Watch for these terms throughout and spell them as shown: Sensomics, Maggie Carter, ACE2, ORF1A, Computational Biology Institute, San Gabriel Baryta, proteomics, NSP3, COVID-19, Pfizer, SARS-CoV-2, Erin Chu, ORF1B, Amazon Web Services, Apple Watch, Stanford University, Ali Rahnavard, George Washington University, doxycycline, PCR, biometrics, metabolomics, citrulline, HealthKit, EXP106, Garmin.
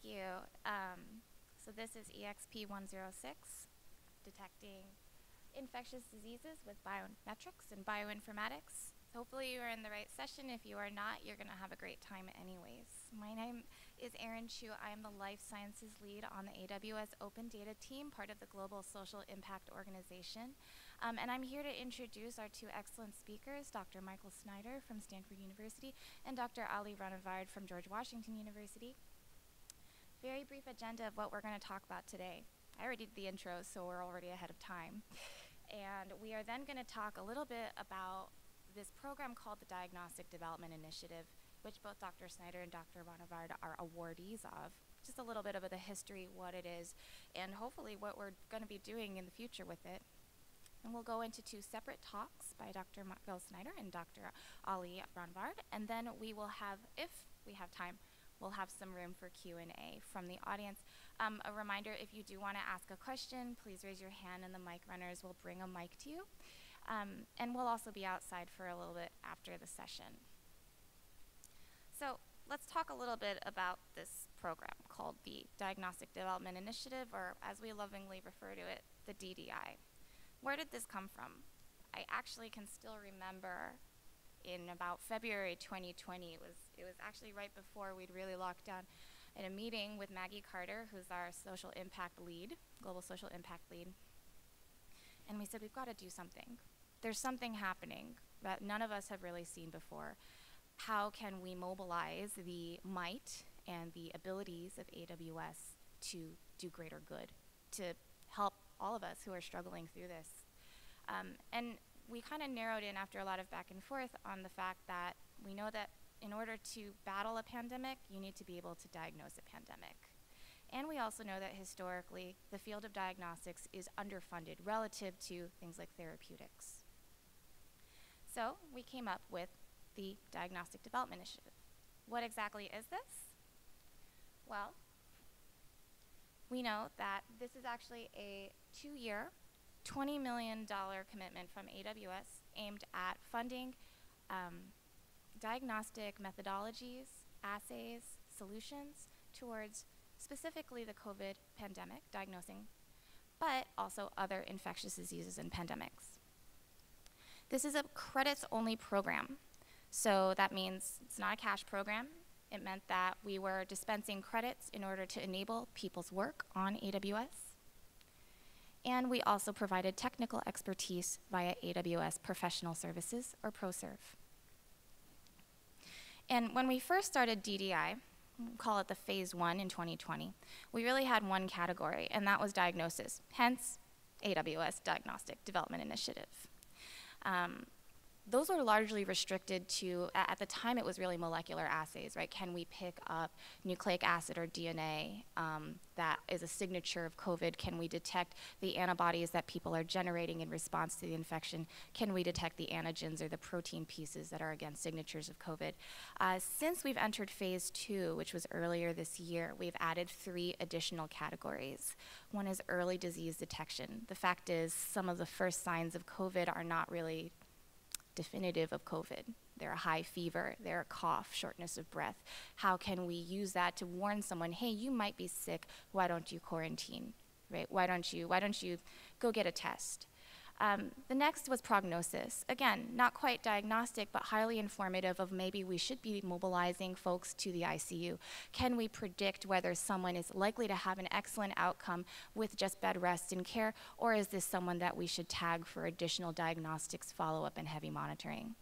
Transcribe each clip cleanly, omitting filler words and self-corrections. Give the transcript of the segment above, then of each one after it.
Thank you. So this is EXP106, detecting infectious diseases with biometrics and bioinformatics. Hopefully you are in the right session. If you are not, you're going to have a great time anyways. My name is Erin Chu. I am the Life Sciences Lead on the AWS Open Data Team, part of the Global Social Impact Organization. And I'm here to introduce our two excellent speakers, Dr. Michael Snyder from Stanford University and Dr. Ali Rahnavard from George Washington University. Very brief agenda of what we're going to talk about today. I already did the intro, so we're already ahead of time. And we are then going to talk a little bit about this program called the Diagnostic Development Initiative, which both Dr. Snyder and Dr. Rahnavard are awardees of. Just a little bit of the history, what it is, and hopefully what we're going to be doing in the future with it. And we'll go into two separate talks by Dr. Michael Snyder and Dr. Ali Rahnavard, and then we will have, if we have time, we'll have some room for Q&A from the audience. A reminder, if you do want to ask a question, please raise your hand and the mic runners will bring a mic to you. And we'll also be outside for a little bit after the session. So let's talk a little bit about this program called the Diagnostic Development Initiative, or as we lovingly refer to it, the DDI. Where did this come from? I actually can still remember in about February 2020, it was actually right before we'd really locked down, in a meeting with Maggie Carter, who's our social impact lead, global social impact lead. And we said, we've got to do something. There's something happening that none of us have really seen before. How can we mobilize the might and the abilities of AWS to do greater good, to help all of us who are struggling through this? And we kind of narrowed in after a lot of back and forth on the fact that we know that in order to battle a pandemic, you need to be able to diagnose a pandemic. And we also know that historically, the field of diagnostics is underfunded relative to things like therapeutics. So we came up with the Diagnostic Development Initiative. What exactly is this? Well, we know that this is actually a two-year, $20 million commitment from AWS aimed at funding diagnostic methodologies, assays, solutions towards specifically the COVID pandemic, diagnosing, but also other infectious diseases and pandemics. This is a credits-only program, so that means it's not a cash program. It meant that we were dispensing credits in order to enable people's work on AWS. And we also provided technical expertise via AWS Professional Services, or ProServe. And when we first started DDI, we'll call it the phase one in 2020, we really had one category, and that was diagnosis, hence AWS Diagnostic Development Initiative. Those were largely restricted to, at the time it was really molecular assays, right? Can we pick up nucleic acid or DNA that is a signature of COVID? Can we detect the antibodies that people are generating in response to the infection? Can we detect the antigens or the protein pieces that are, again, signatures of COVID? Since we've entered phase two, which was earlier this year, we've added three additional categories. One is early disease detection. The fact is, some of the first signs of COVID are not really definitive of COVID. They're a high fever, they're a cough, shortness of breath. How can we use that to warn someone, hey, you might be sick, why don't you quarantine, right? Why don't you go get a test? The next was prognosis. Again, not quite diagnostic, but highly informative of maybe we should be mobilizing folks to the ICU. Can we predict whether someone is likely to have an excellent outcome with just bed rest and care, or is this someone that we should tag for additional diagnostics, follow-up, and heavy monitoring?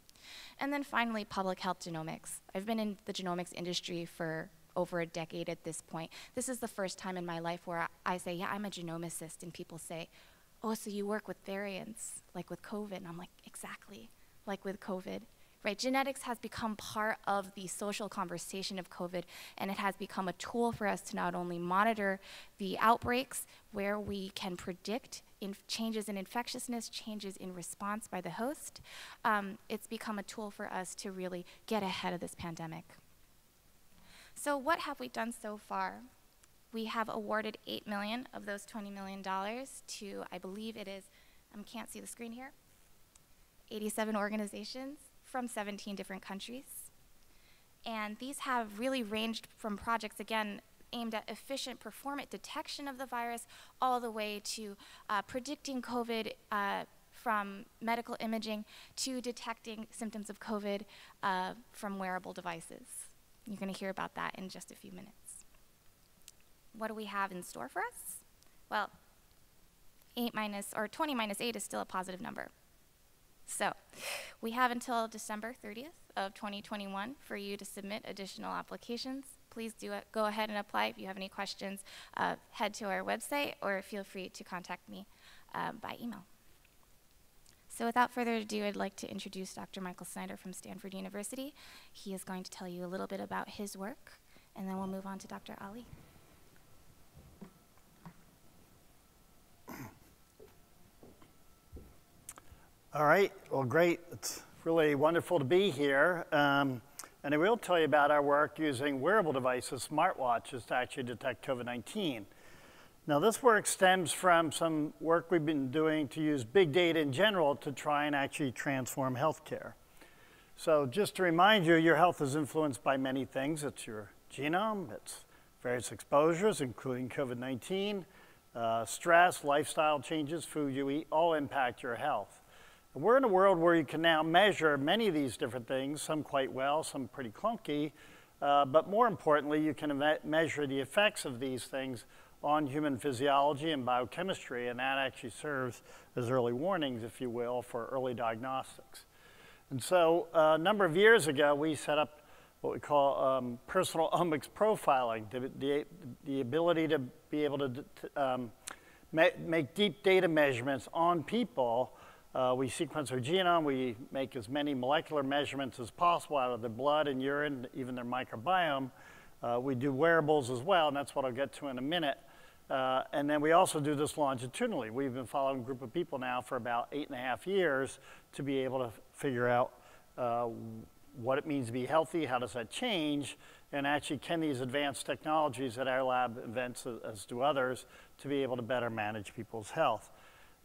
And then finally, public health genomics. I've been in the genomics industry for over a decade at this point. This is the first time in my life where I say, yeah, I'm a genomicist, and people say, oh, so you work with variants, like with COVID. And I'm like, exactly, like with COVID, right? Genetics has become part of the social conversation of COVID, and it has become a tool for us to not only monitor the outbreaks, where we can predict changes in infectiousness, changes in response by the host. It's become a tool for us to really get ahead of this pandemic. So what have we done so far? We have awarded $8 million of those $20 million to, I believe it is, I can't see the screen here, 87 organizations from 17 different countries. And these have really ranged from projects, again, aimed at efficient performant detection of the virus all the way to predicting COVID from medical imaging to detecting symptoms of COVID from wearable devices. You're going to hear about that in just a few minutes. What do we have in store for us? Well, 20 minus 8 is still a positive number. So we have until December 30th of 2021 for you to submit additional applications. Please do go ahead and apply. If you have any questions, head to our website or feel free to contact me by email. So without further ado, I'd like to introduce Dr. Michael Snyder from Stanford University. He is going to tell you a little bit about his work, and then we'll move on to Dr. Ali. All right, well, great. It's really wonderful to be here. And I will tell you about our work using wearable devices, smartwatches, to actually detect COVID-19. Now, this work stems from some work we've been doing to use big data in general to try and actually transform healthcare. So just to remind you, your health is influenced by many things. It's your genome, it's various exposures, including COVID-19, stress, lifestyle changes, food you eat, all impact your health. And we're in a world where you can now measure many of these different things, some quite well, some pretty clunky, but more importantly, you can measure the effects of these things on human physiology and biochemistry, and that actually serves as early warnings, if you will, for early diagnostics. And so a number of years ago, we set up what we call personal omics profiling, the ability to be able to make deep data measurements on people. We sequence their genome, we make as many molecular measurements as possible out of their blood and urine, even their microbiome. We do wearables as well, and that's what I'll get to in a minute. And then we also do this longitudinally. We've been following a group of people now for about 8.5 years to be able to figure out what it means to be healthy, how does that change, and actually can these advanced technologies at our lab invents, as do others, to be able to better manage people's health.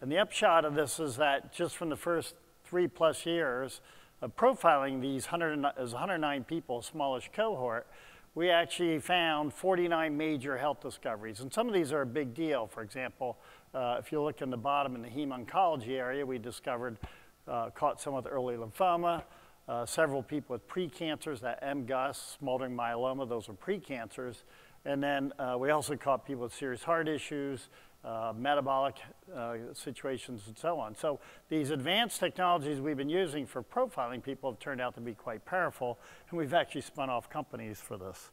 And the upshot of this is that just from the first 3+ years of profiling these 109 people, smallish cohort, we actually found 49 major health discoveries. And some of these are a big deal. For example, if you look in the bottom in the heme-oncology area, we discovered, caught someone with early lymphoma, several people with precancers, that MGUS, smoldering myeloma, those are precancers. And then we also caught people with serious heart issues, metabolic situations, and so on. So these advanced technologies we've been using for profiling people have turned out to be quite powerful, and we've actually spun off companies for this.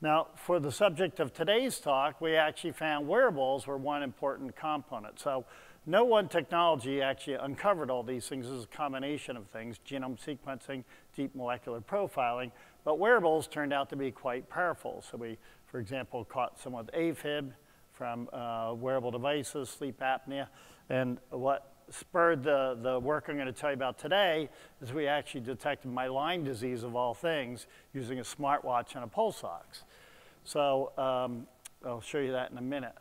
Now, for the subject of today's talk, we actually found wearables were one important component. So no one technology actually uncovered all these things. This is a combination of things, genome sequencing, deep molecular profiling, but wearables turned out to be quite powerful. So we, for example, caught someone with AFib, from wearable devices, sleep apnea. And what spurred the work I'm going to tell you about today is we actually detected my Lyme disease, of all things, using a smartwatch and a pulse ox. So I'll show you that in a minute.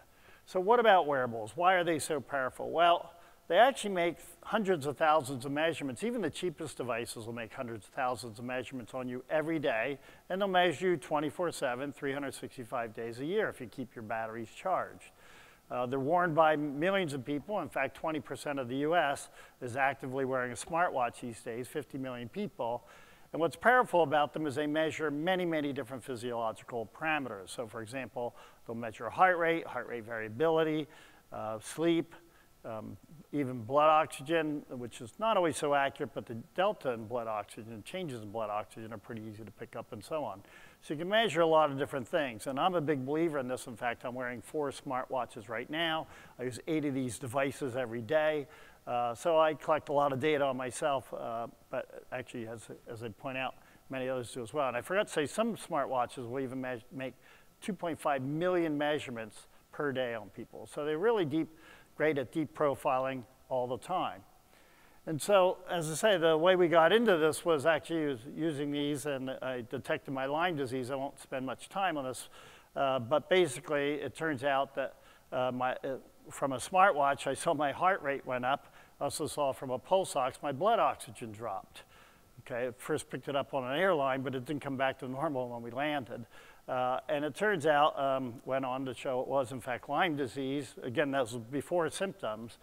So what about wearables? Why are they so powerful? Well, they actually make hundreds of thousands of measurements. Even the cheapest devices will make hundreds of thousands of measurements on you every day, and they'll measure you 24/7, 365 days a year if you keep your batteries charged. They're worn by millions of people. In fact, 20% of the US is actively wearing a smartwatch these days, 50 million people. And what's powerful about them is they measure many, many different physiological parameters. So for example, they'll measure heart rate variability, sleep, even blood oxygen, which is not always so accurate, but the delta in blood oxygen, changes in blood oxygen are pretty easy to pick up and so on. So you can measure a lot of different things. And I'm a big believer in this. In fact, I'm wearing 4 smartwatches right now. I use 8 of these devices every day. So I collect a lot of data on myself, but actually, as I point out, many others do as well. And I forgot to say, some smartwatches will even make 2.5 million measurements per day on people. So they're really great at deep profiling all the time. And so, as I say, the way we got into this was actually using these, and I detected my Lyme disease. I won't spend much time on this, but basically it turns out that from a smartwatch, I saw my heart rate went up. I also saw from a pulse ox, my blood oxygen dropped. Okay, I first picked it up on an airline, but it didn't come back to normal when we landed. And it turns out, went on to show it was, in fact, Lyme disease. Again, that was before symptoms.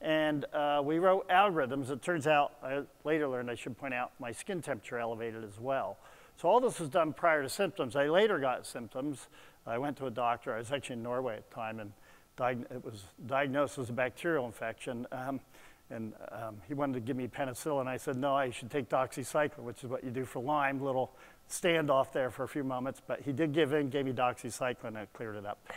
And we wrote algorithms. It turns out, I later learned, I should point out, my skin temperature elevated as well. So all this was done prior to symptoms. I later got symptoms. I went to a doctor. I was actually in Norway at the time, and it was diagnosed as a bacterial infection. He wanted to give me penicillin. I said, no, I should take doxycycline, which is what you do for Lyme. Little standoff there for a few moments, but he did give in, gave me doxycycline, and it cleared it up.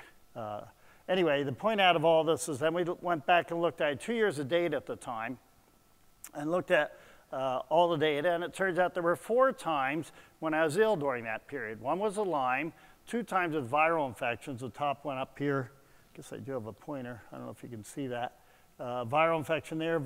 Anyway, the point out of all this is then we went back and looked. I had 2 years of data at the time and looked at all the data, and it turns out there were 4 times when I was ill during that period. One was a Lyme, 2 times with viral infections. The top one up here, I guess I do have a pointer. I don't know if you can see that. Viral infection there,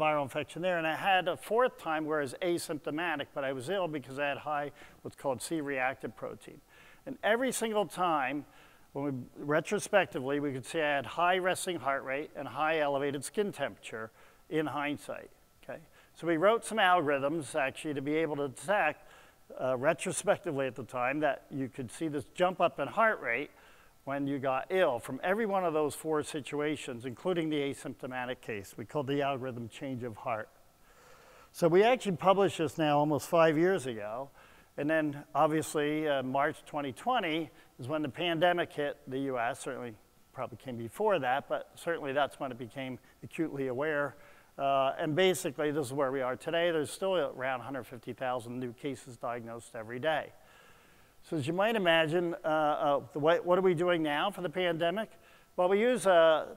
and I had a 4th time where I was asymptomatic, but I was ill because I had high what's called C-reactive protein. And every single time, when we retrospectively, we could see I had high resting heart rate and high elevated skin temperature in hindsight, okay? So we wrote some algorithms actually to be able to detect retrospectively at the time that you could see this jump up in heart rate when you got ill from every one of those 4 situations, including the asymptomatic case. We called the algorithm change of heart. So we actually published this now almost 5 years ago. And then obviously March 2020 is when the pandemic hit the US, certainly probably came before that, but certainly that's when it became acutely aware. And basically this is where we are today. There's still around 150,000 new cases diagnosed every day. So as you might imagine, what are we doing now for the pandemic? Well, we use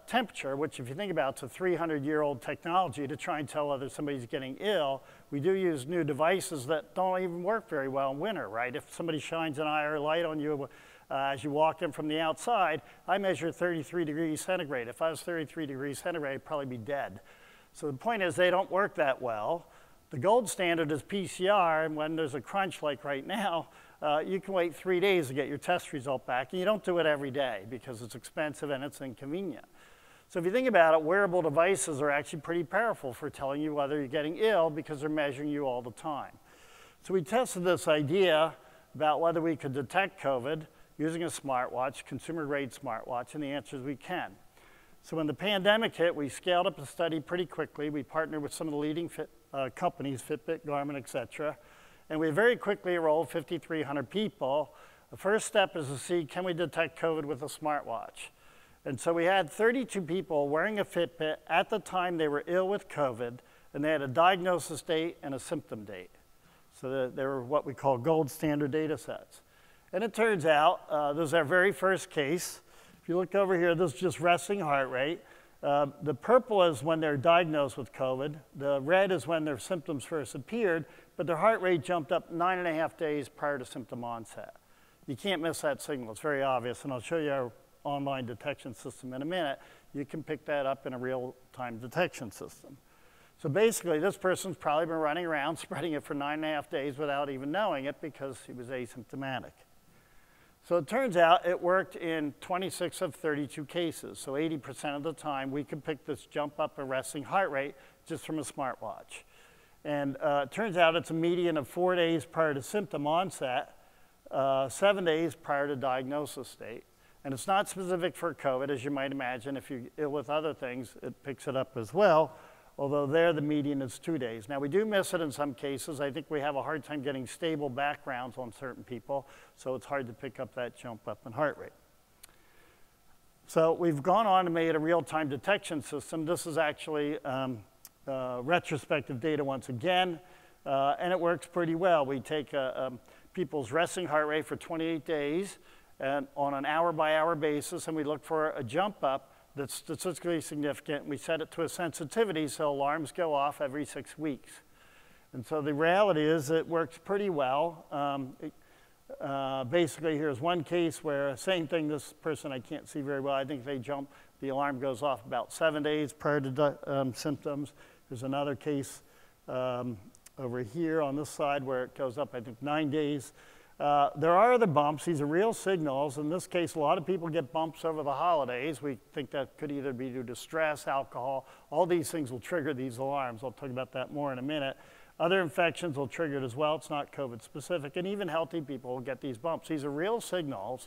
temperature, which if you think about, it's a 300-year-old technology to try and tell whether somebody's getting ill. We do use new devices that don't even work very well in winter, right? If somebody shines an IR light on you as you walk in from the outside, I measure 33 degrees centigrade. If I was 33 degrees centigrade, I'd probably be dead. So the point is they don't work that well. The gold standard is PCR, and when there's a crunch like right now, you can wait 3 days to get your test result back, and you don't do it every day because it's expensive and it's inconvenient. So if you think about it, wearable devices are actually pretty powerful for telling you whether you're getting ill because they're measuring you all the time. So we tested this idea about whether we could detect COVID using a smartwatch, consumer-grade smartwatch, and the answer is we can. So when the pandemic hit, we scaled up the study pretty quickly. We partnered with some of the leading companies, Fitbit, Garmin, et cetera. And we very quickly enrolled 5,300 people. The first step is to see, can we detect COVID with a smartwatch? And so we had 32 people wearing a Fitbit at the time they were ill with COVID, and they had a diagnosis date and a symptom date. So they were what we call gold standard data sets. And it turns out, this is our very first case. If you look over here, this is just resting heart rate. The purple is when they're diagnosed with COVID. The red is when their symptoms first appeared, but their heart rate jumped up 9.5 days prior to symptom onset. You can't miss that signal. It's very obvious, and I'll show you our online detection system in a minute. You can pick that up in a real-time detection system. So basically, this person's probably been running around spreading it for 9.5 days without even knowing it because he was asymptomatic. So it turns out it worked in 26 of 32 cases. So 80% of the time, we could pick this jump up in resting heart rate just from a smartwatch. And it turns out it's a median of 4 days prior to symptom onset, 7 days prior to diagnosis date. And it's not specific for COVID, as you might imagine. If you're ill with other things, it picks it up as well, although there the median is 2 days. Now, we do miss it in some cases. I think we have a hard time getting stable backgrounds on certain people, so it's hard to pick up that jump up in heart rate. So we've gone on and made a real-time detection system. This is actually retrospective data once again, and it works pretty well. We take people's resting heart rate for 28 days and on an hour-by-hour basis, and we look for a jump up that's statistically significant. We set it to a sensitivity so alarms go off every 6 weeks. And so the reality is it works pretty well. Basically, here's one case where same thing, this person I can't see very well. I think they jump, the alarm goes off about 7 days prior to symptoms. There's another case over here on this side where it goes up, I think, 9 days. There are other bumps. These are real signals. In this case, a lot of people get bumps over the holidays. We think that could either be due to stress, alcohol. All these things will trigger these alarms. I'll talk about that more in a minute. Other infections will trigger it as well. It's not COVID specific. And even healthy people will get these bumps. These are real signals.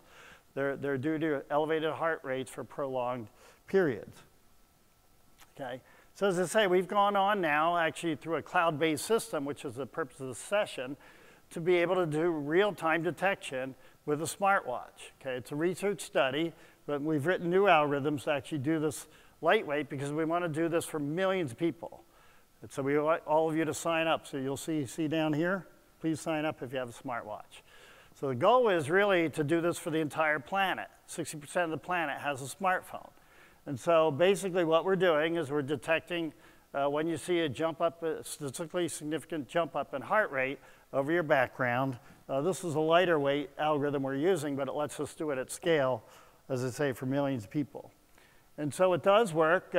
They're due to elevated heart rates for prolonged periods. Okay. So as I say, we've gone on now actually through a cloud-based system, which is the purpose of this session, to be able to do real-time detection with a smartwatch. Okay, it's a research study, but we've written new algorithms to actually do this lightweight because we want to do this for millions of people. And so we want all of you to sign up. So you'll see down here, please sign up if you have a smartwatch. So the goal is really to do this for the entire planet. 60% of the planet has a smartphone. And so basically what we're doing is we're detecting when you see a jump up, a statistically significant jump up in heart rate over your background. This is a lighter weight algorithm we're using, but it lets us do it at scale, as I say, for millions of people. And so it does work.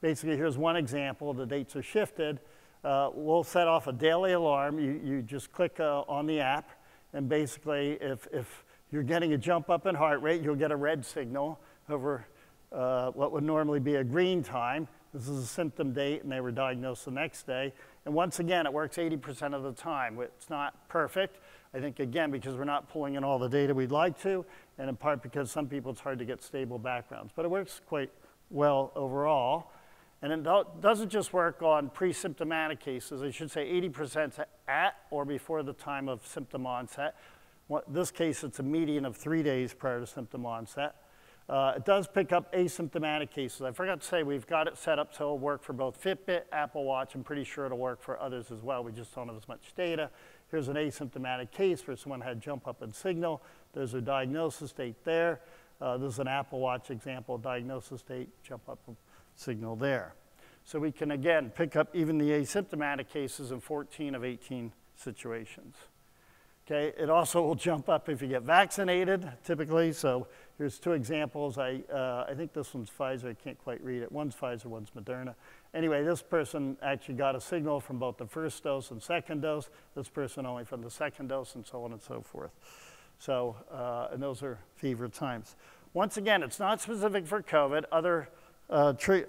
Basically here's one example. The dates are shifted. We'll set off a daily alarm. You just click on the app, and basically if you're getting a jump up in heart rate, you'll get a red signal over what would normally be a green time. This is a symptom date, and they were diagnosed the next day. And once again, it works 80% of the time. It's not perfect, I think, again, because we're not pulling in all the data we'd like to, and in part because some people it's hard to get stable backgrounds. But it works quite well overall. And it doesn't just work on pre-symptomatic cases. I should say 80% at or before the time of symptom onset. In this case, it's a median of 3 days prior to symptom onset. It does pick up asymptomatic cases. I forgot to say we've got it set up so it'll work for both Fitbit, Apple Watch. I'm pretty sure it'll work for others as well. We just don't have as much data. Here's an asymptomatic case where someone had jump up in signal. There's a diagnosis date there. This is an Apple Watch example, diagnosis date, jump up in signal there. So we can, again, pick up even the asymptomatic cases in 14 of 18 situations. Okay, it also will jump up if you get vaccinated, typically. So here's two examples. I think this one's Pfizer. I can't quite read it. One's Pfizer, one's Moderna. Anyway, this person actually got a signal from both the first dose and second dose. This person only from the second dose, and so on and so forth. So, and those are fever times. Once again, it's not specific for COVID. Other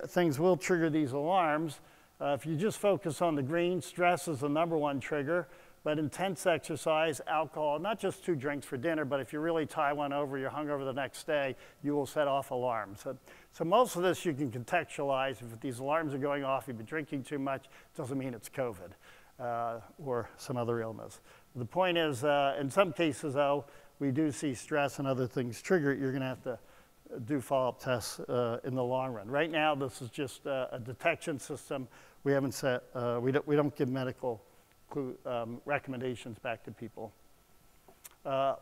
things will trigger these alarms. If you just focus on the green, stress is the #1 trigger. But intense exercise, alcohol, not just 2 drinks for dinner, but if you really tie one over, you're hungover the next day, you will set off alarms. So most of this you can contextualize. If these alarms are going off, you've been drinking too much, it doesn't mean it's COVID or some other illness. The point is, in some cases, though, we do see stress and other things trigger it. You're going to have to do follow-up tests in the long run. Right now, this is just a detection system. We haven't set, we don't give medical recommendations back to people.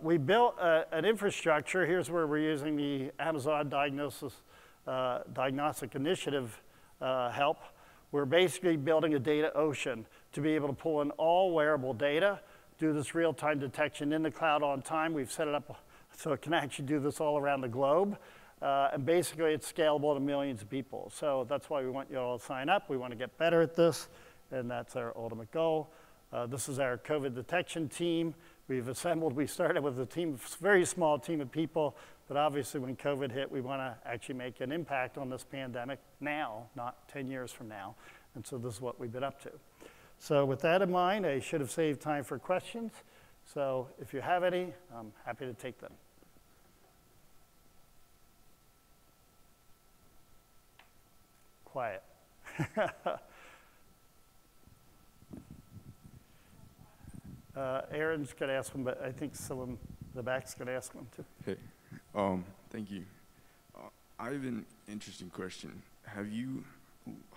We built an infrastructure. Here's where we're using the Amazon Diagnostic Initiative help. We're basically building a data ocean to be able to pull in all wearable data, do this real-time detection in the cloud on time. We've set it up so it can actually do this all around the globe. And basically, it's scalable to millions of people. So that's why we want you all to sign up. We want to get better at this, and that's our ultimate goal. This is our COVID detection team. We've assembled, we started with a team, very small team of people, but obviously when COVID hit, we want to actually make an impact on this pandemic now, not 10 years from now. And so this is what we've been up to. So with that in mind, I should have saved time for questions. So if you have any, I'm happy to take them. Quiet. Aaron's going to ask one, but I think someone in the back's going to ask one too. Hey, thank you. I have an interesting question. Have you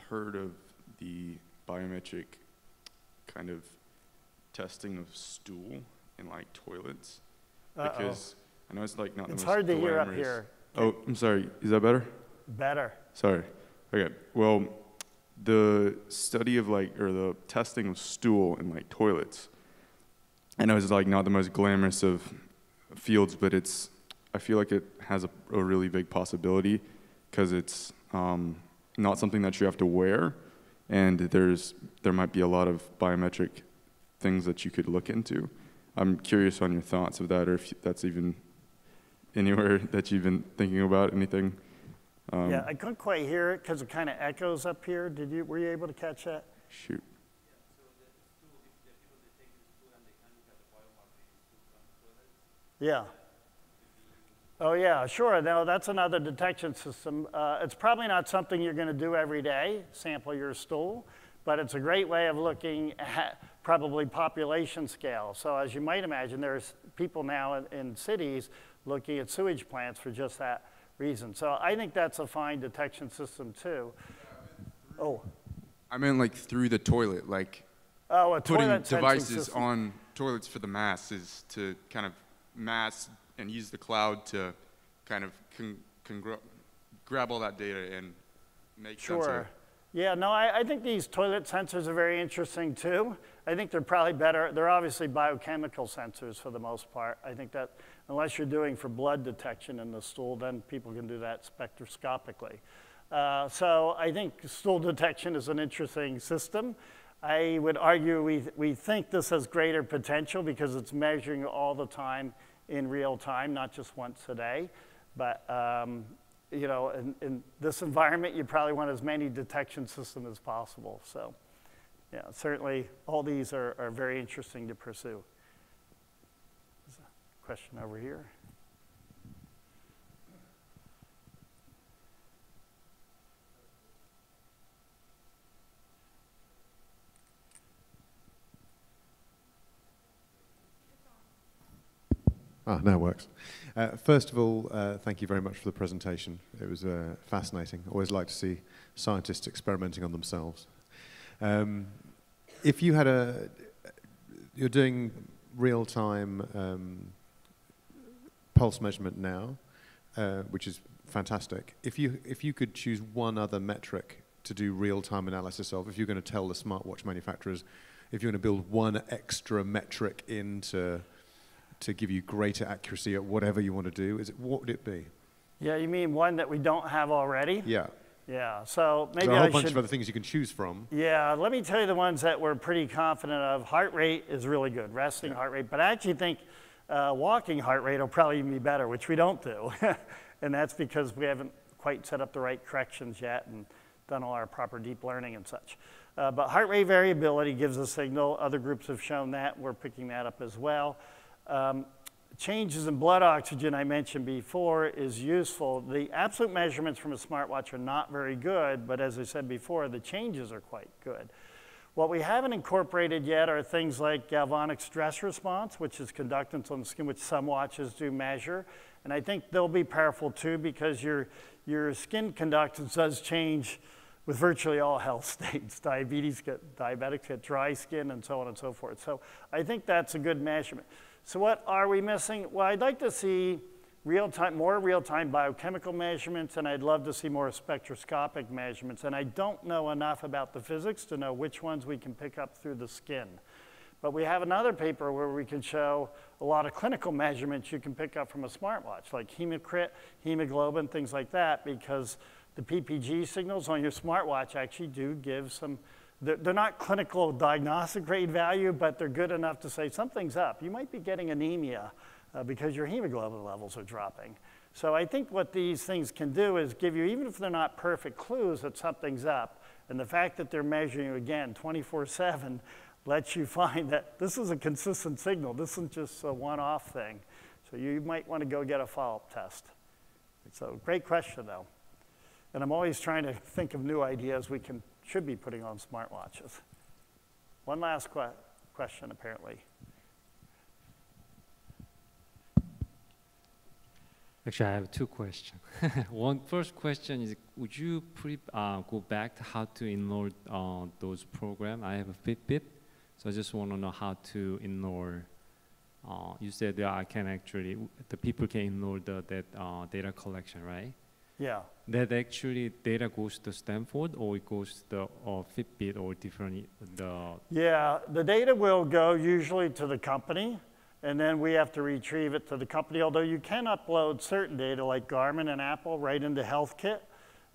heard of the biometric kind of testing of stool in like toilets? Because I know it's like not the most glamorous. It's hard to hear up here. Oh, I'm sorry. Is that better? Better. Sorry. Okay. Well, the study of like, or the testing of stool in like toilets, I know it's like not the most glamorous of fields, but it's, I feel like it has a really big possibility because it's not something that you have to wear, and there might be a lot of biometric things that you could look into. I'm curious on your thoughts of that, or if that's even anywhere that you've been thinking about anything. Yeah, I couldn't quite hear it because it kind of echoes up here. Were you able to catch that? Shoot. Yeah. Oh, yeah, sure. Now, that's another detection system. It's probably not something you're going to do every day, sample your stool, but it's a great way of looking at probably population scale. So as you might imagine, there's people now in cities looking at sewage plants for just that reason. So I think that's a fine detection system, too. Oh. I mean, like, through the toilet, like putting devices on toilets for the mass is to kind of mass and use the cloud to kind of grab all that data and make sense of it. Sure. Yeah, no, I think these toilet sensors are very interesting too. I think they're probably better. They're obviously biochemical sensors for the most part. I think that unless you're doing for blood detection in the stool, then people can do that spectroscopically. So I think stool detection is an interesting system. I would argue we think this has greater potential because it's measuring all the time in real time, not just once a day. But you know, in this environment, you probably want as many detection systems as possible. So yeah, certainly all these are very interesting to pursue. There's a question over here. Ah, now it works. First of all, thank you very much for the presentation. It was fascinating. I always like to see scientists experimenting on themselves. If you had you're doing real-time pulse measurement now, which is fantastic. If you could choose one other metric to do real-time analysis of, if you're going to tell the smartwatch manufacturers, if you're going to build one extra metric into to give you greater accuracy at whatever you want to do, what would it be? Yeah, you mean one that we don't have already? Yeah. Yeah, so maybe there are a whole bunch of other things you can choose from. Yeah, let me tell you the ones that we're pretty confident of. Heart rate is really good, resting heart rate, but I actually think walking heart rate will probably even be better, which we don't do. And that's because we haven't quite set up the right corrections yet and done all our proper deep learning and such. But heart rate variability gives a signal. Other groups have shown that. We're picking that up as well. Changes in blood oxygen I mentioned before is useful. The absolute measurements from a smartwatch are not very good, but as I said before, the changes are quite good. What we haven't incorporated yet are things like galvanic stress response, which is conductance on the skin, which some watches do measure. And I think they'll be powerful too, because your skin conductance does change with virtually all health states. Diabetics get dry skin and so on and so forth. So I think that's a good measurement. So what are we missing? Well, I'd like to see more real-time biochemical measurements, and I'd love to see more spectroscopic measurements. And I don't know enough about the physics to know which ones we can pick up through the skin. But we have another paper where we can show a lot of clinical measurements you can pick up from a smartwatch, like hematocrit, hemoglobin, things like that, because the PPG signals on your smartwatch actually do give some. They're not clinical diagnostic grade value, but they're good enough to say something's up. You might be getting anemia because your hemoglobin levels are dropping. So I think what these things can do is give you, even if they're not perfect, clues that something's up. And the fact that they're measuring you again 24/7 lets you find that this is a consistent signal. This isn't just a one-off thing. So you might want to go get a follow-up test. So great question, though. And I'm always trying to think of new ideas we can should be putting on smartwatches. One last question, apparently. Actually, I have two questions. One first question is, would you go back to how to enroll those programs? I have a Fitbit, so I just want to know how to enroll. You said that I can actually, the people can enroll that data collection, right? Yeah. That actually data goes to Stanford, or it goes to the Fitbit, or different Yeah, the data will go usually to the company, and then we have to retrieve it to the company. Although you can upload certain data like Garmin and Apple right into HealthKit,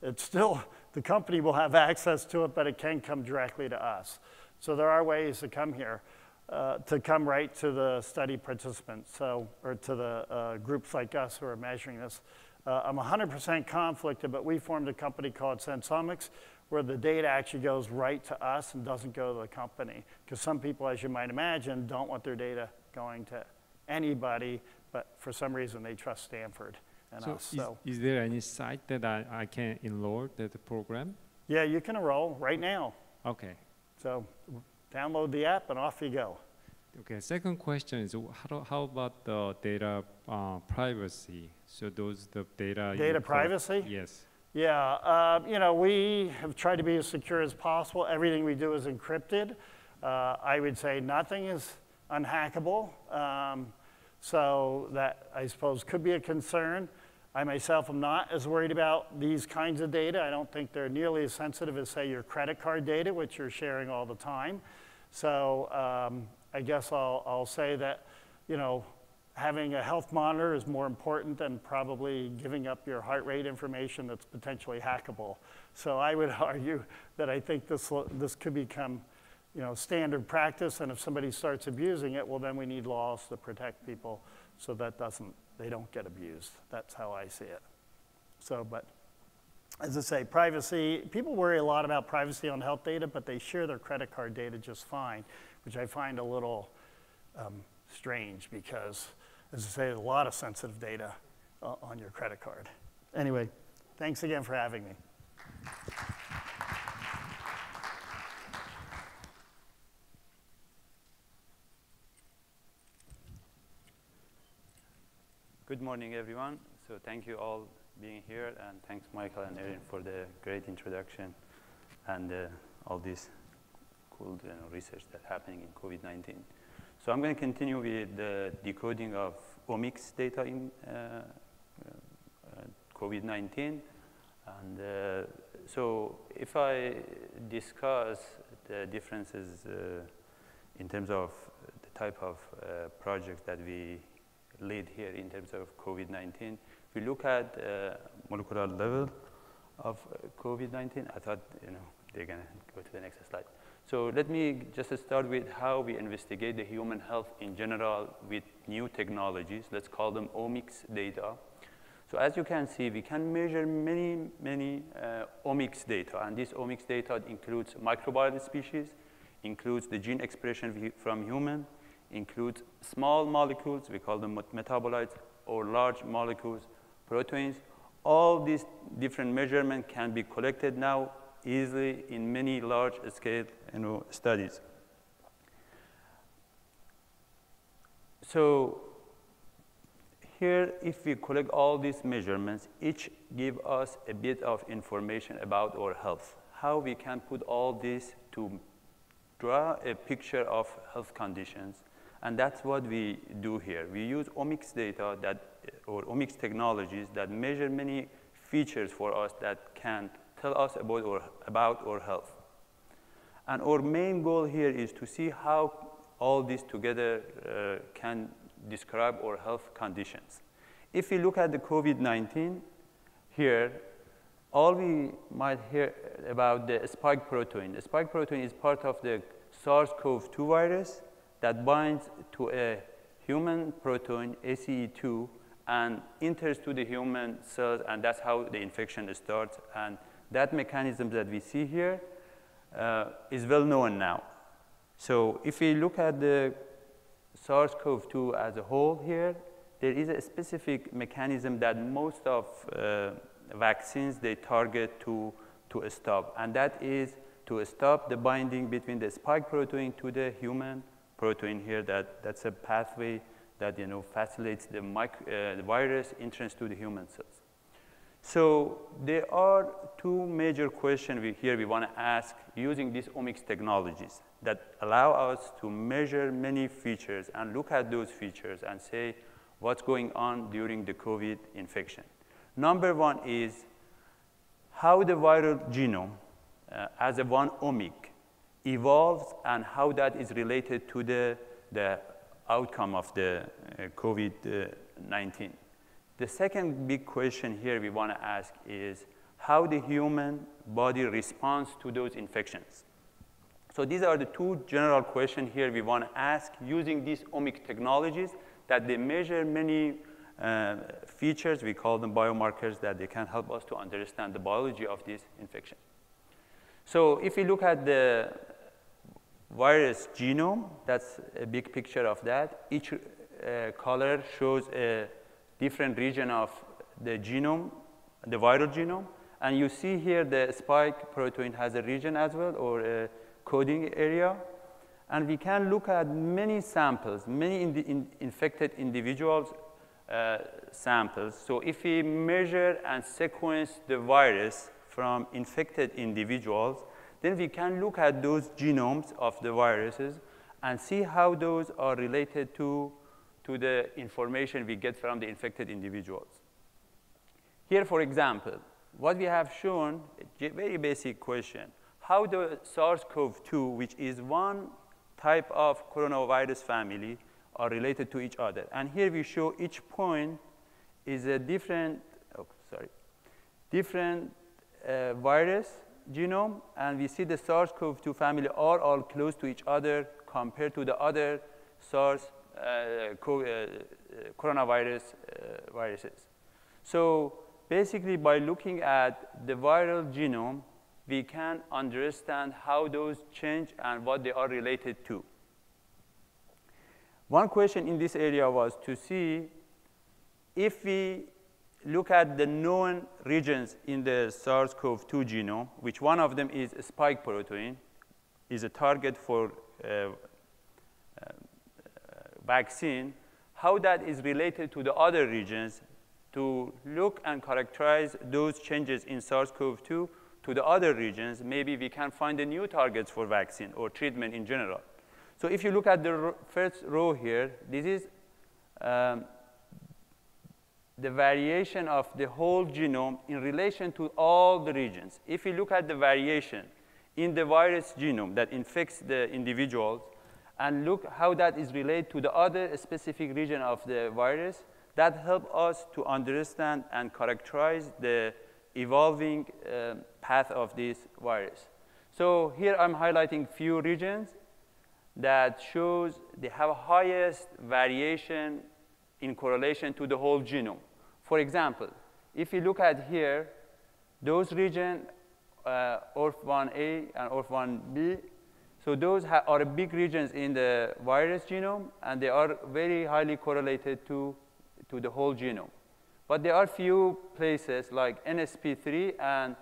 it's still the company will have access to it, but it can come directly to us. So there are ways to come here, to come right to the study participants, so or to the groups like us who are measuring this. I'm 100% conflicted, but we formed a company called Sensomics where the data actually goes right to us and doesn't go to the company. Because some people, as you might imagine, don't want their data going to anybody But for some reason, they trust Stanford and us. So is there any site that I can enroll that the program? Yeah, you can enroll right now. Okay. So download the app and off you go. Okay, second question is how about the data privacy? So those the data. Data privacy? Yes. Yeah, you know, we have tried to be as secure as possible. Everything we do is encrypted. I would say nothing is unhackable. So that, I suppose, could be a concern. I myself am not as worried about these kinds of data. I don't think they're nearly as sensitive as, say, your credit card data, which you're sharing all the time. So I guess I'll say that, you know, having a health monitor is more important than probably giving up your heart rate information that's potentially hackable. So I would argue that I think this could become, you know, standard practice, and if somebody starts abusing it, well, then we need laws to protect people so that they don't get abused. That's how I see it. So, but as I say, privacy, people worry a lot about privacy on health data, but they share their credit card data just fine, which I find a little strange because, as I say, a lot of sensitive data on your credit card. Anyway, thanks again for having me. Good morning, everyone. So thank you all being here, and thanks Michael and Erin for the great introduction and all this cool research that's happening in COVID-19. So I'm going to continue with the decoding of omics data in COVID-19. And so if I discuss the differences in terms of the type of project that we lead here in terms of COVID-19. If you look at molecular level of COVID-19, I thought, you know, they're gonna go to the next slide. So let me just start with how we investigate the human health in general with new technologies. Let's call them omics data. So as you can see, we can measure many, many omics data, and this omics data includes microbial species, includes the gene expression from human, includes small molecules, we call them metabolites, or large molecules, proteins. All these different measurements can be collected now easily in many large-scale, you know, studies. So here, if we collect all these measurements, each give us a bit of information about our health, how we can put all this to draw a picture of health conditions. And that's what we do here. We use omics data or omics technologies that measure many features for us that can tell us about our health. And our main goal here is to see how all this together can describe our health conditions. If we look at the COVID-19 here, all we might hear about the spike protein. The spike protein is part of the SARS-CoV-2 virus that binds to a human protein, ACE2, and enters to the human cells, and that's how the infection starts. And that mechanism that we see here is well known now. So if we look at the SARS-CoV-2 as a whole here, there is a specific mechanism that most of vaccines they target to stop, and that is to stop the binding between the spike protein to the human protein here. That's a pathway that, you know, facilitates the virus entrance to the human cells. So there are two major questions we want to ask using these omics technologies that allow us to measure many features and look at those features and say what's going on during the COVID infection. Number one is how the viral genome as a one omic evolves and how that is related to the outcome of the COVID-19. The second big question here we want to ask is how the human body responds to those infections. So these are the two general questions here we want to ask using these omic technologies that they measure many features, we call them biomarkers, that they can help us to understand the biology of this infection. So if we look at the virus genome, that's a big picture of that. Each color shows a different region of the genome, the viral genome. And you see here the spike protein has a region as well, or a coding area. And we can look at many samples, many infected individuals' samples. So if we measure and sequence the virus from infected individuals, then we can look at those genomes of the viruses and see how those are related to the information we get from the infected individuals. Here, for example, what we have shown, a very basic question, how the SARS-CoV-2, which is one type of coronavirus family, are related to each other. And here we show each point is a different, different virus genome, and we see the SARS-CoV-2 family are all close to each other compared to the other SARS coronavirus viruses. So basically, by looking at the viral genome, we can understand how those change and what they are related to. One question in this area was to see if we look at the known regions in the SARS-CoV-2 genome, which one of them is a spike protein, is a target for vaccine, how that is related to the other regions to look and characterize those changes in SARS-CoV-2 to the other regions, maybe we can find the new targets for vaccine or treatment in general. So if you look at the first row here, this is the variation of the whole genome in relation to all the regions. If you look at the variation in the virus genome that infects the individuals and look how that is related to the other specific region of the virus, that helps us to understand and characterize the evolving path of this virus. So here I'm highlighting few regions that shows they have highest variation in correlation to the whole genome. For example, if you look at here, those regions, ORF1A and ORF1B, so those are big regions in the virus genome, and they are very highly correlated to the whole genome. But there are few places like NSP3 and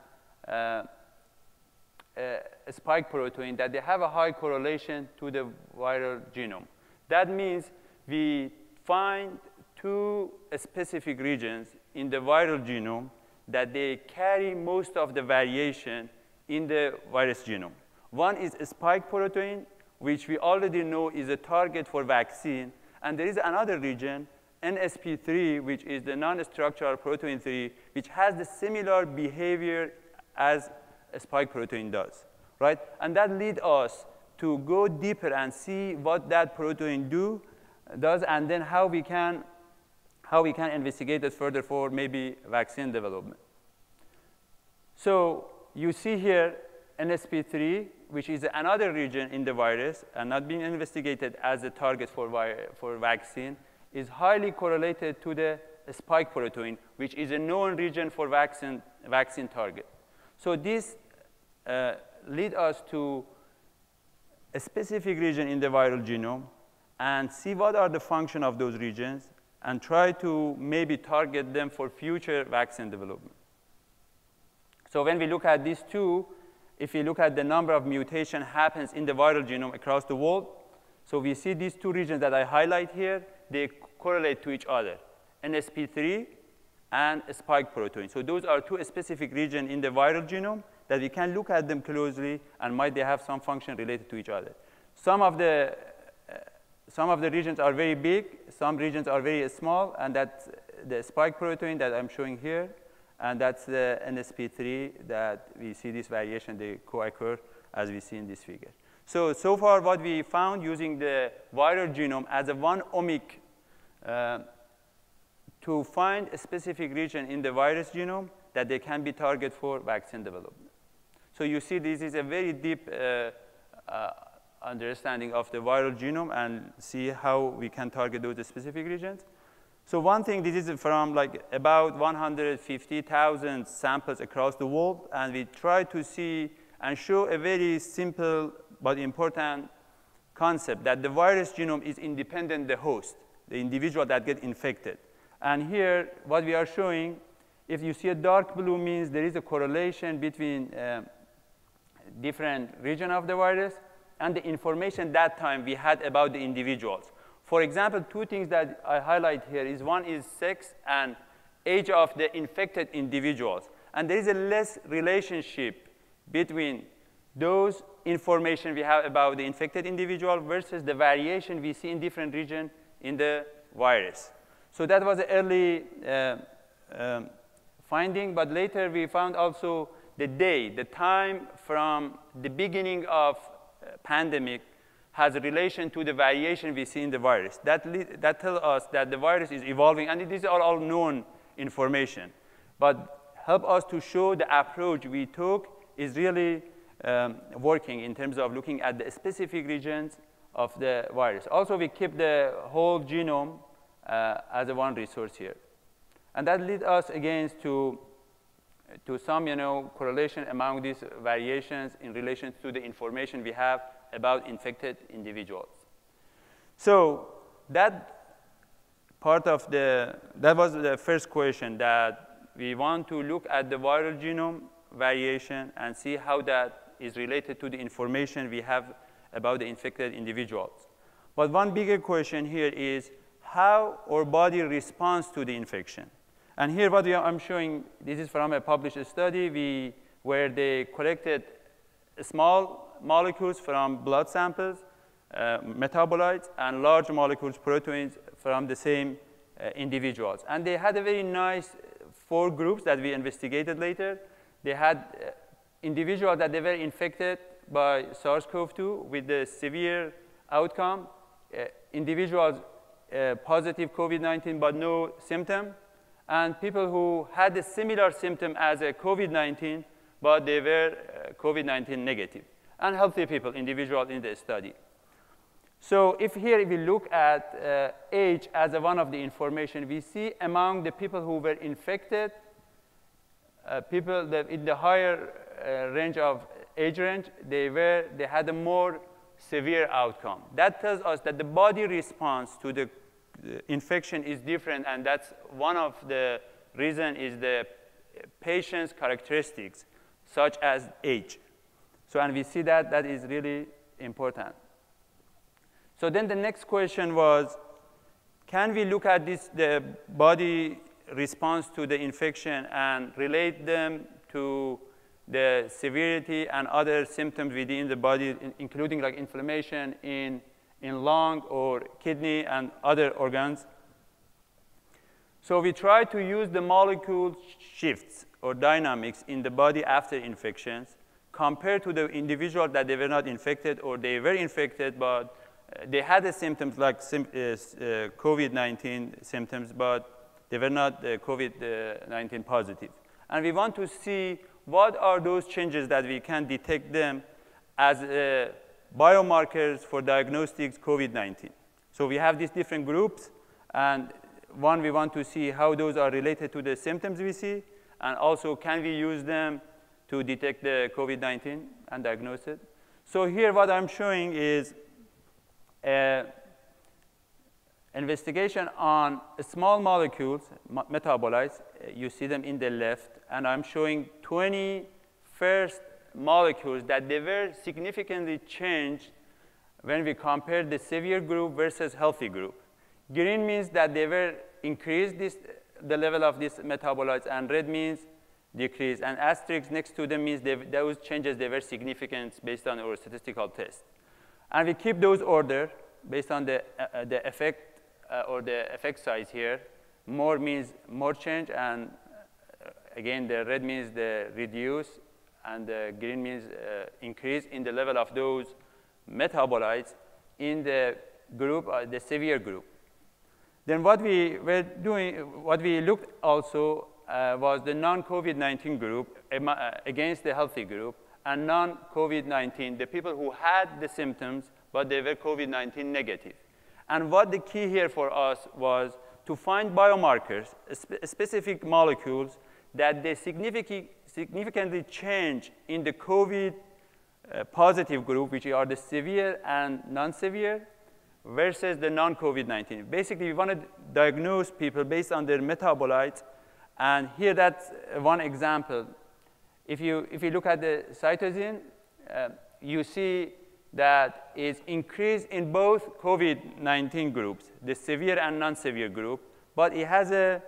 a spike protein that they have a high correlation to the viral genome. That means we find two specific regions in the viral genome that they carry most of the variation in the virus genome. One is a spike protein, which we already know is a target for vaccine, and there is another region, NSP3, which is the non-structural protein 3, which has the similar behavior as a spike protein does, right? And that leads us to go deeper and see what that protein does, and then how we can investigate it further for maybe vaccine development. So you see here NSP3, which is another region in the virus and not being investigated as a target for vaccine, is highly correlated to the spike protein, which is a known region for vaccine target. So this leads us to a specific region in the viral genome and see what are the function of those regions and try to maybe target them for future vaccine development. So when we look at these two, if you look at the number of mutations happens in the viral genome across the world, so we see these two regions that I highlight here, they correlate to each other, NSP3 and a spike protein. So those are two specific regions in the viral genome that we can look at them closely and might they have some function related to each other. Some of the regions are very big, some regions are very small, and that's the spike protein that I'm showing here, and that's the NSP3 that we see this variation, they co-occur as we see in this figure. So far what we found using the viral genome as a one omic to find a specific region in the virus genome that they can be target for vaccine development. So you see this is a very deep understanding of the viral genome and see how we can target those specific regions. So one thing, this is from like about 150,000 samples across the world, and we try to see and show a very simple but important concept that the virus genome is independent of the host. the individual that get infected. And here, what we are showing, if you see a dark blue means there is a correlation between different region of the virus and the information that time we had about the individuals. For example, two things that I highlight here is one is sex and age of the infected individuals. And there is a less relationship between those information we have about the infected individual versus the variation we see in different regions in the virus. So that was an early finding, but later we found also the day, the time from the beginning of pandemic has a relation to the variation we see in the virus. That tells us that the virus is evolving, and these are all known information. But help us to show the approach we took is really working in terms of looking at the specific regions of the virus. Also, we keep the whole genome as a one resource here. And that leads us, again, to some correlation among these variations in relation to the information we have about infected individuals. So that was the first question, that we want to look at the viral genome variation and see how that is related to the information we have about the infected individuals. But one bigger question here is how our body responds to the infection. And here what I'm showing, this is from a published study where they collected small molecules from blood samples, metabolites, and large molecules, proteins, from the same individuals. And they had a very nice four groups that we investigated later. They had individuals that they were infected by SARS-CoV-2 with the severe outcome, individuals positive COVID-19 but no symptom, and people who had a similar symptom as a COVID-19 but they were COVID-19 negative, and healthy people, individuals in the study. So if here we look at age as one of the information, we see among the people who were infected, people that in the higher range of age range, they had a more severe outcome. That tells us that the body response to the infection is different, and that's one of the reasons is the patient's characteristics, such as age. So, and we see that that is really important. So then the next question was, can we look at the body response to the infection and relate them to the severity and other symptoms within the body, including like inflammation in lung or kidney and other organs? So we try to use the molecule shifts or dynamics in the body after infections compared to the individual that they were not infected or they were infected, but they had the symptoms like COVID-19 symptoms, but they were not COVID-19 positive. And we want to see what are those changes that we can detect them as biomarkers for diagnostics COVID-19. So we have these different groups, and one, we want to see how those are related to the symptoms we see, and also can we use them to detect the COVID-19 and diagnose it. So here what I'm showing is an investigation on small molecules, metabolites. You see them in the left, and I'm showing 20 first molecules that they were significantly changed when we compared the severe group versus healthy group. Green means that they were increased the level of these metabolites, and red means decrease, and asterisk next to them means those changes, they were significant based on our statistical test. And we keep those order based on the effect or the effect size here. More means more change, and again, the red means the reduce, and the green means increase in the level of those metabolites in the group, the severe group. Then what we were doing, what we looked also was the non-COVID-19 group against the healthy group, and non-COVID-19, the people who had the symptoms, but they were COVID-19 negative. And what the key here for us was to find biomarkers, specific molecules, that they significantly change in the COVID-positive group, which are the severe and non-severe, versus the non-COVID-19. Basically, we want to diagnose people based on their metabolites. And here, that's one example. If you look at the cytosine, you see that it's increased in both COVID-19 groups, the severe and non-severe group, but it has a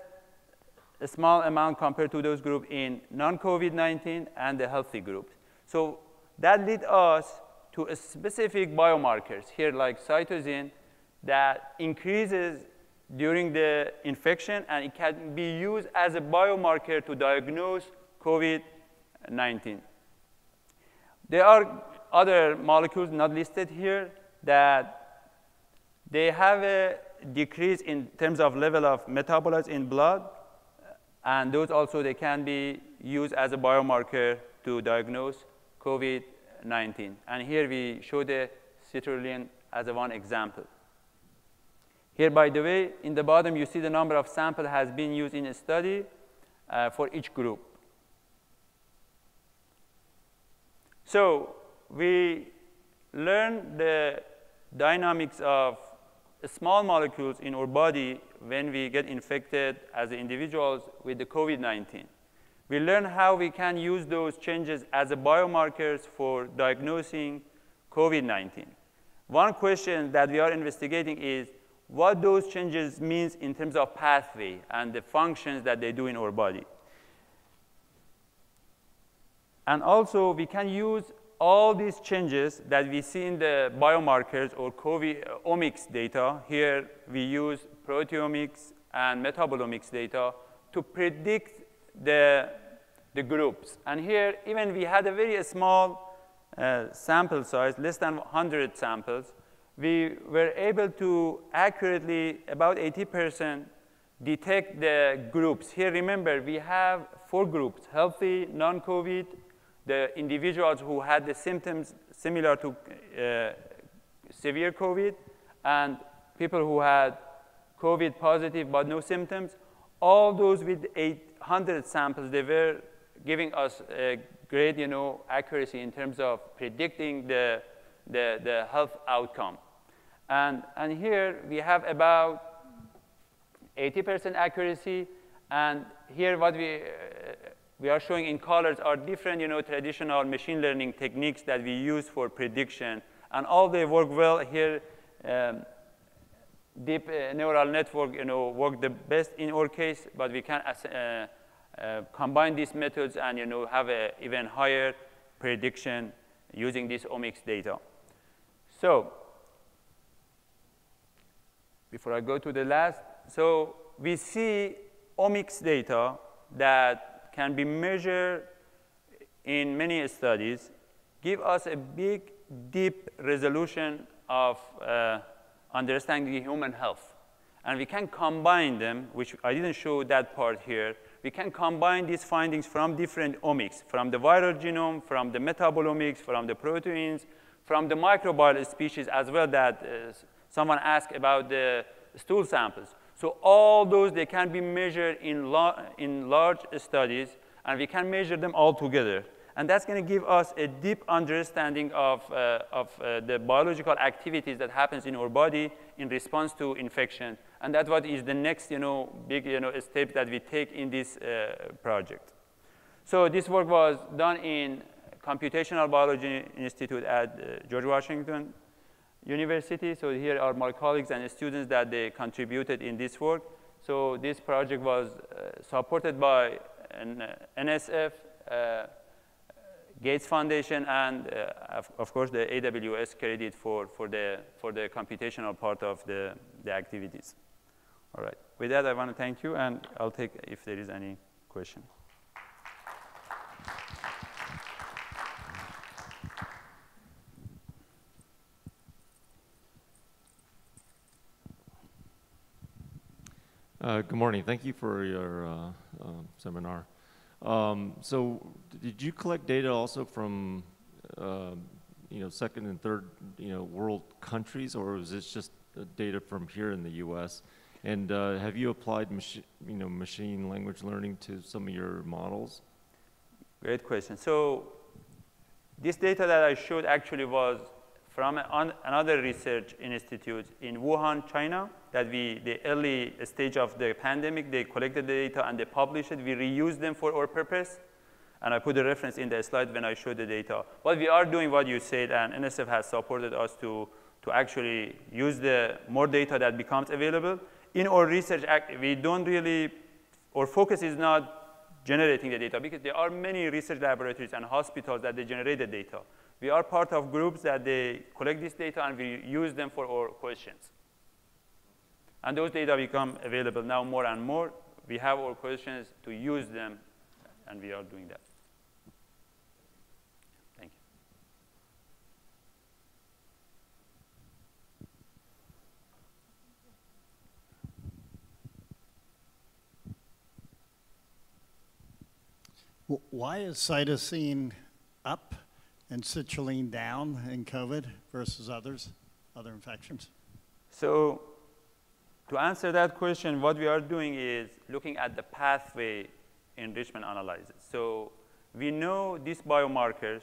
small amount compared to those groups in non-COVID-19 and the healthy groups. So that led us to a specific biomarkers here, like cytosine, that increases during the infection, and it can be used as a biomarker to diagnose COVID-19. There are other molecules not listed here that they have a decrease in terms of level of metabolites in blood, and those also they can be used as a biomarker to diagnose COVID-19. And here we show the citrulline as a one example. Here, by the way, in the bottom, you see the number of samples has been used in a study for each group. So we learn the dynamics of small molecules in our body when we get infected as individuals with the COVID-19. We learn how we can use those changes as a biomarkers for diagnosing COVID-19. One question that we are investigating is what those changes means in terms of pathway and the functions that they do in our body. And also, we can use all these changes that we see in the biomarkers or COVID omics data. Here, we use proteomics and metabolomics data to predict the groups. And here, even we had a very small sample size, less than 100 samples, we were able to accurately, about 80%, detect the groups. Here, remember, we have four groups, healthy, non-COVID, the individuals who had the symptoms similar to severe COVID, and people who had COVID positive but no symptoms. All those with 800 samples, they were giving us a great, accuracy in terms of predicting the health outcome. And here we have about 80% accuracy. And here what we are showing in colors are different, traditional machine learning techniques that we use for prediction. And all they work well here. Deep neural network, work the best in our case, but we can combine these methods and, have an even higher prediction using this omics data. So, before I go to the last, so we see omics data that can be measured in many studies, give us a big, deep resolution of understanding human health. And we can combine them, which I didn't show that part here. We can combine these findings from different omics, from the viral genome, from the metabolomics, from the proteins, from the microbial species as well that someone asked about the stool samples. So all those, they can be measured in large studies, and we can measure them all together. And that's going to give us a deep understanding of the biological activities that happens in our body in response to infection. And that's what is the next, big, step that we take in this project. So this work was done in Computational Biology Institute at George Washington University. So here are my colleagues and students that they contributed in this work. So this project was supported by an NSF, Gates Foundation, and of course the AWS credit for the computational part of the activities. All right, with that I want to thank you, and I'll take if there is any question. Good morning, thank you for your seminar. So did you collect data also from, second and third, world countries, or is this just data from here in the U.S.? And have you applied, machine language learning to some of your models? Great question. So this data that I showed actually was from another research institute in Wuhan, China, that the early stage of the pandemic, they collected the data and they published it. We reused them for our purpose. And I put a reference in the slide when I showed the data. But we are doing what you said, and NSF has supported us to actually use the more data that becomes available. In our research, we don't really, our focus is not generating the data, because there are many research laboratories and hospitals that they generate the data. We are part of groups that they collect this data and we use them for our questions. And those data become available now more and more. We have our questions to use them, and we are doing that. Thank you. Why is cytosine up and citrulline down in COVID versus other infections? So to answer that question, what we are doing is looking at the pathway enrichment analysis. So we know these biomarkers,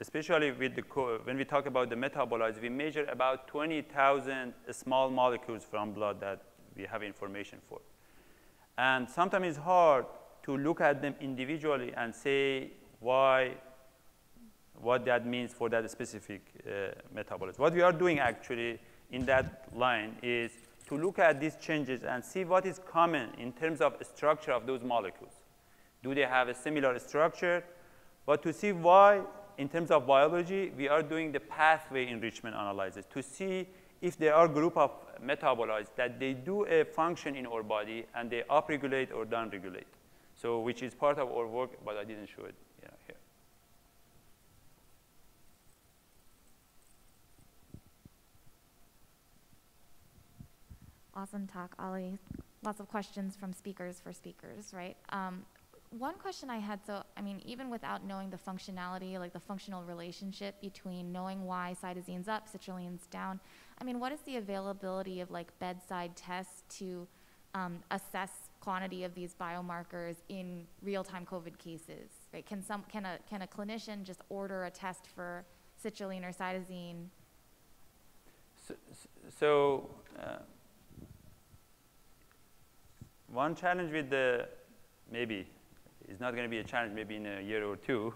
especially with the when we talk about the metabolites, we measure about 20,000 small molecules from blood that we have information for. And sometimes it's hard to look at them individually and say why, what that means for that specific metabolite. What we are doing actually in that line is to look at these changes and see what is common in terms of structure of those molecules. Do they have a similar structure? But to see why, in terms of biology, we are doing the pathway enrichment analysis to see if there are a group of metabolites that they do a function in our body and they upregulate or downregulate. So which is part of our work, but I didn't show it. Awesome talk, Ali. Lots of questions from speakers for speakers, right? One question I had, so, I mean, even without knowing the functionality, like the functional relationship between knowing why cytosine's up, citrulline's down, I mean, what is the availability of, like, bedside tests to assess quantity of these biomarkers in real-time COVID cases, right? Can a clinician just order a test for citrulline or cytosine? One challenge with the, maybe, it's not going to be a challenge maybe in a year or two,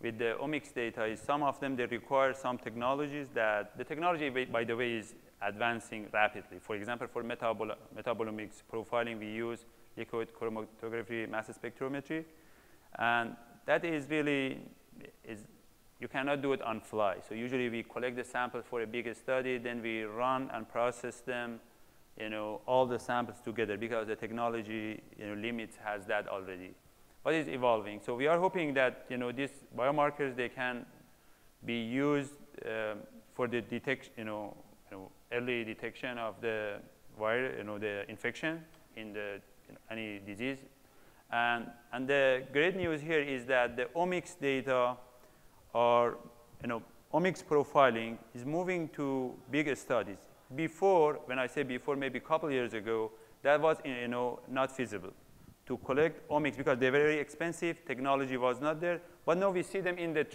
with the omics data is some of them, they require some technologies that, the technology, by the way, is advancing rapidly. For example, for metabolomics profiling, we use liquid chromatography, mass spectrometry. And that is really, you cannot do it on fly. So usually we collect the sample for a bigger study, then we run and process them, you know, all the samples together, because the technology, you know, limits has that already. But it's evolving. So we are hoping that, you know, these biomarkers, they can be used for the detection, early detection of the virus, the infection in the, any disease. And the great news here is that the omics data are, omics profiling is moving to bigger studies. Before, when I say before, maybe a couple of years ago, that was not feasible to collect omics because they're very expensive. Technology was not there. But now we see them in the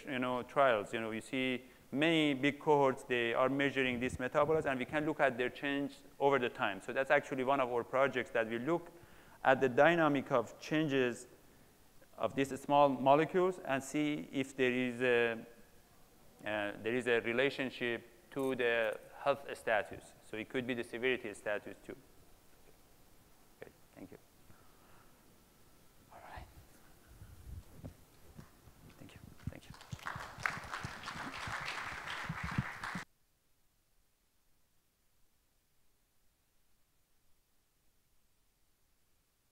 trials. You see many big cohorts. They are measuring these metabolites, and we can look at their change over the time. So that's actually one of our projects that we look at the dynamic of changes of these small molecules and see if there is a relationship to the health status. So it could be the severity status too.